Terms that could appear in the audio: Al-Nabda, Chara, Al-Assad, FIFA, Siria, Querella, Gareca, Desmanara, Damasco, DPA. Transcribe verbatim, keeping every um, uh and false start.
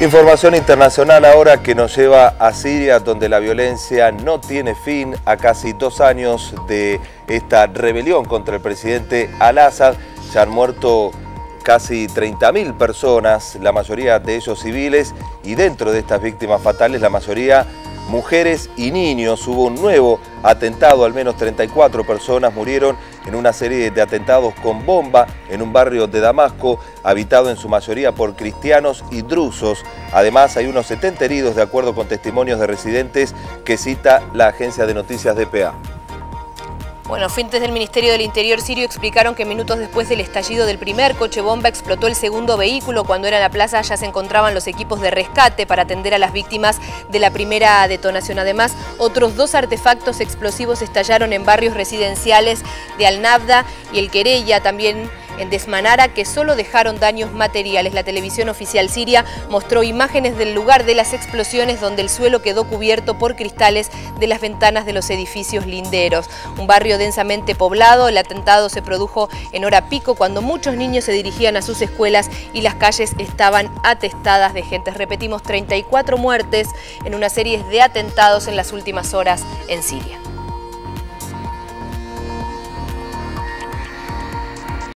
Información internacional ahora que nos lleva a Siria, donde la violencia no tiene fin a casi dos años de esta rebelión contra el presidente Al-Assad. Ya han muerto casi treinta mil personas, la mayoría de ellos civiles, y dentro de estas víctimas fatales, la mayoría mujeres y niños. Hubo un nuevo atentado, al menos treinta y cuatro personas murieron en una serie de atentados con bomba en un barrio de Damasco, habitado en su mayoría por cristianos y drusos. Además, hay unos setenta heridos, de acuerdo con testimonios de residentes que cita la agencia de noticias D P A. Bueno, fuentes del Ministerio del Interior sirio explicaron que minutos después del estallido del primer coche bomba explotó el segundo vehículo. Cuando era en la plaza ya se encontraban los equipos de rescate para atender a las víctimas de la primera detonación. Además, otros dos artefactos explosivos estallaron en barrios residenciales de Al-Nabda y el Querella, también en Desmanara, que solo dejaron daños materiales. La televisión oficial siria mostró imágenes del lugar de las explosiones, donde el suelo quedó cubierto por cristales de las ventanas de los edificios linderos. Un barrio densamente poblado, el atentado se produjo en hora pico, cuando muchos niños se dirigían a sus escuelas y las calles estaban atestadas de gente. Repetimos, treinta y cuatro muertes en una serie de atentados en las últimas horas en Siria.